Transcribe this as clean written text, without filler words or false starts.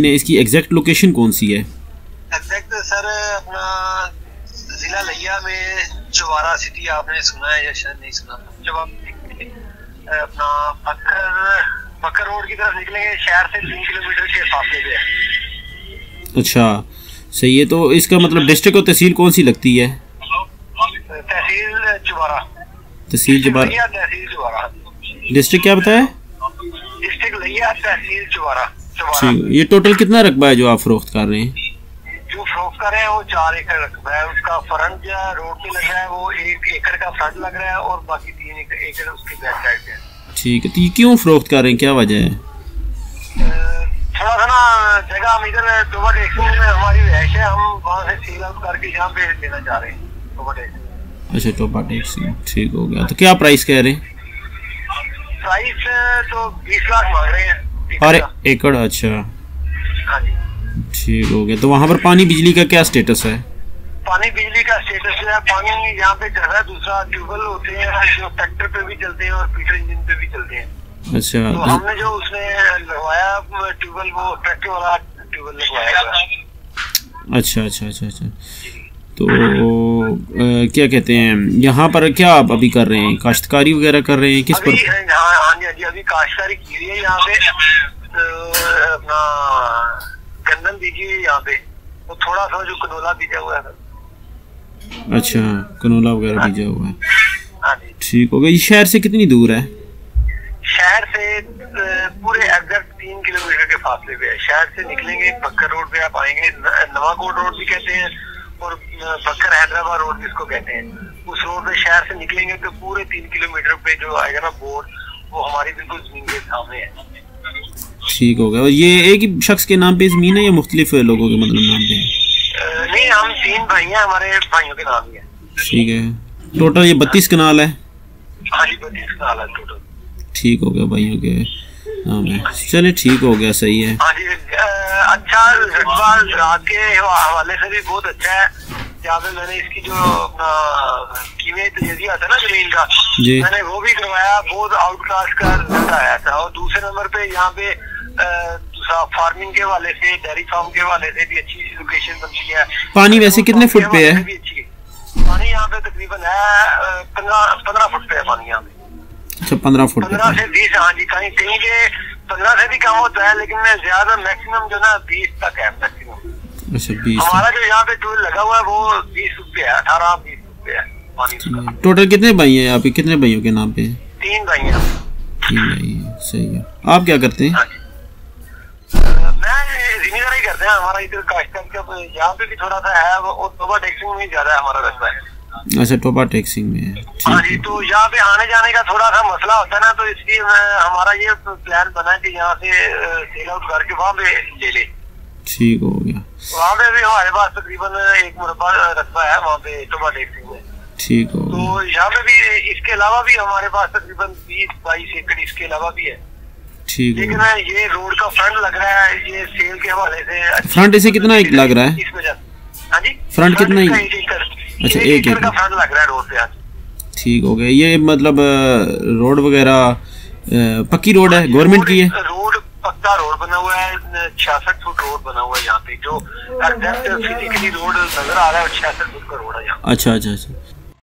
इसकी exact location कौन सी है? एग्जैक्ट सर अपना जिला लैया में चौबारा सिटी आपने सुना है या शायद नहीं सुना। जब आप अपना बकर रोड की तरफ निकलेंगे शहर से 3 किलोमीटर के फासले पे है। अच्छा सही है। तो इसका मतलब डिस्ट्रिक्ट और तहसील कौन सी लगती है? तहसील चौबारा। तहसील चौबारा। तहसील चौबारा। डिस्ट्रिक्ट क्या बताया? डिस्ट्रिक्ट लैया तहसील चौबारा। ये टोटल कितना रकबा है जो आप फरोख्त कर रहे हैं? जो फरोख्त कर रहे हैं वो 4 एकड़ रकबा है। उसका फ्रंट रोड पे लग रहा है, वो 1 एकड़ का फ्रंट लग रहा है और बाकी 3 एकड़ उसके बैक साइड पे है। ठीक है। तो ये क्यों फरोख्त कर रहे हैं, क्या वजह है? थोड़ा सा ना जगह हम इधर में हमारी रहश है, हम वहाँ से सील आउट करके यहाँ पे लेना चाह रहे हैं। अच्छा टोपा टैक्स ठीक हो गया। तो क्या प्राइस कह रहे हैं? प्राइस तो 20 लाख मांग रहे हैं और एकड़। अच्छा ठीक हो गया। तो वहाँ पर पानी बिजली का क्या स्टेटस है? पानी बिजली का स्टेटस है, पानी यहाँ पे ज्यादा दूसरा ट्यूबवेल होते हैं जो ट्रैक्टर पे भी चलते हैं और फीडर इंजन पे भी चलते हैं। अच्छा तो हमने जो उसमें लगवाया ट्यूबवेल वो ट्रैक्टर वाला ट्यूबवेल लगवाया। अच्छा अच्छा अच्छा अच्छा। तो क्या कहते हैं यहाँ पर क्या आप अभी कर रहे हैं, काश्तकारी वगैरह कर रहे हैं किस पर? अभी काश्तकारी की रही है यहाँ पे, तो अपना गंदम बीजी है यहाँ पे, तो थोड़ा सा जो कनोला बीजा हुआ है। अच्छा कनोला वगैरह बीजा हुआ है। ठीक हो गया। शहर से कितनी दूर है? शहर से पूरे एग्जैक्ट 3 किलोमीटर के फासले पे है। शहर से निकलेंगे बक्कर रोड पे आप आएंगे, नवाकोट रोड भी कहते हैं और बक्कर हैदराबाद रोड जिसको कहते हैं। उस रोड पे शहर से निकलेंगे तो पूरे 3 किलोमीटर पे जो आएगा ना बोर्ड, वो हमारी बिल्कुल जमीन के सामने है। ठीक हो गया। और ये एक ही शख्स के नाम पे जमीन है या मुख्तलिफ लोगों के मतलब नाम पे है? नहीं हम 3 भाई हैं, हमारे भाइयों के नाम है। ठीक है। टोटल ये 32 कनाल है? हाँ जी 32 कनाल है टोटल। ठीक हो गया, भाइयों के नाम है। चले ठीक हो गया, सही है। हाँ जी अच्छा रकबा रात के हवाले से भी बहुत अच्छा है। यहाँ पे मैंने इसकी जो कीमे तजिया था ना जमीन का, मैंने वो भी करवाया, बहुत आउटकास्ट का रिजल्ट आया था। और दूसरे नंबर पे यहाँ पे फार्मिंग के वाले से, डेयरी फार्म के वाले से भी अच्छी लोकेशन बनती है। पानी वैसे कितने फुट पे है? पानी यहाँ पे तकरीबन है 15 फुट पे है पानी यहाँ पे। अच्छा 15 फुट। 15 से 20 हाँ जी, कहीं कहीं के 15 से भी कम होता है, लेकिन ज्यादा मैक्सिमम जो ना 20 तक है मैक्सिमम। अच्छा 20। हमारा जो यहाँ पे टोल लगा हुआ है वो 20 रुपये है, 18-20 रुपये है पानी। टोटल कितने भाई हैं आप? कितने भाइयों के नाम पे? 3 भाई हैं। 3 भाई है, सही है। आप क्या करते हैं? मैं जिम्मेदारी करते हैं, हमारा इधर काश्तकार यहाँ पे भी थोड़ा सा है और टोपा टैक्सिंग में ज्यादा हमारा रस्ता है। अच्छा टोपा टैक्सिंग में है। हाँ जी तो यहाँ पे आने जाने का थोड़ा सा मसला होता है ना, तो इसलिए हमारा ये प्लान बना है की यहाँ से सेल आउट करके वहाँ पे ले ले। ठीक हो गया। वहाँ पे भी हमारे पास तकरीबन 1 मुरब्बा रकबा है वहाँ पे टोबा टैक्सिंग में। ठीक हो गया। तो यहाँ पे भी इसके अलावा भी हमारे पास तकरीबन 20-22 एकड़ इसके अलावा भी है। ठीक है। लेकिन ये रोड का फ्रंट लग रहा है, ये सेल के हवाले से। फ्रंट इसे कितना लग रहा है? हाँ जी फ्रंट कितना? 1 एकड़। अच्छा 1 एकड़ का फ्रंट लग रहा है रोड पे। ठीक हो गया। ये मतलब रोड वगैरह पक्की रोड है, गवर्नमेंट की है? रोड पक्का रोड बना हुआ है, 66 फुट रोड बना हुआ है यहाँ पे, जो एग्जैक्ट फिजिकली रोड नजर आ रहा है 66 फुट का रोड है यहाँ। अच्छा अच्छा अच्छा।